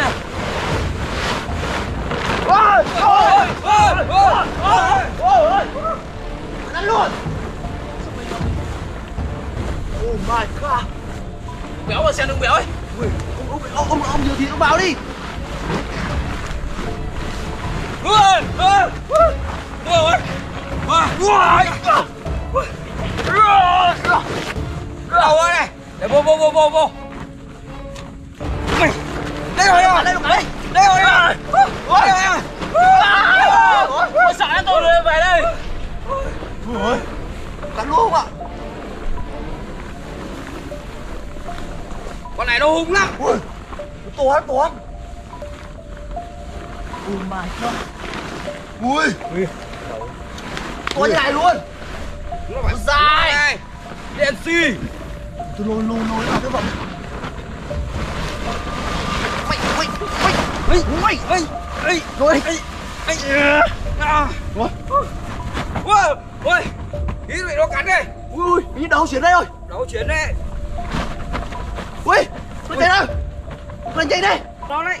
à? Con này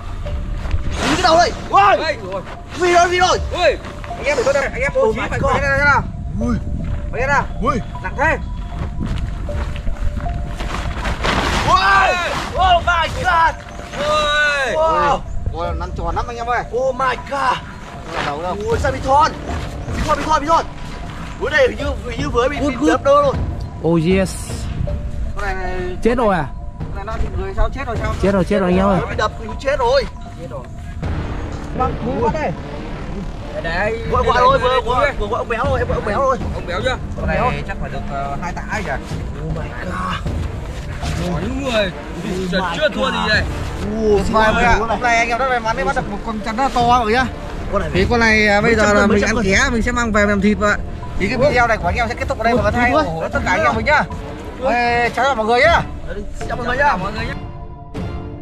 nó bị người sao chết rồi sao? Chết rồi anh em ơi. Nó bị đập chết rồi. Vâng, cứu bắt đây. Đấy. Gọi rồi, vừa gọi ông béo rồi. Ông béo chưa? Con này chắc phải được 2 tạ kìa. Oh my god. Nói người. Chưa thua gì vậy? Con này anh em đã may mắn đấy, bắt được một con chắn rất là to rồi nhá. Thế con này bây giờ là mình ăn ké, mình sẽ mang về làm thịt vậy. Thì cái video này của anh em sẽ kết thúc ở đây và hãy ủng hộ tất cả anh em mình nhá. Chào mọi người nhá.